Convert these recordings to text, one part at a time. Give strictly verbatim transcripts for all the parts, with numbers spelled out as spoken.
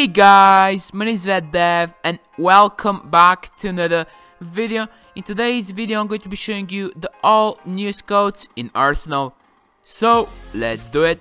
Hey guys, my name is VeD_DeV and welcome back to another video. In today's video I'm going to be showing you the all new scouts in Arsenal. So let's do it.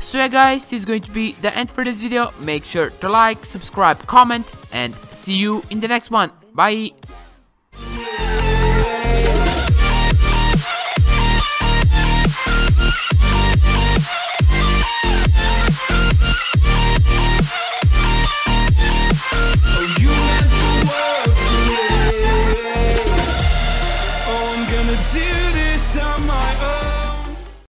So yeah guys, this is going to be the end for this video. Make sure to like, subscribe, comment, and see you in the next one. Bye!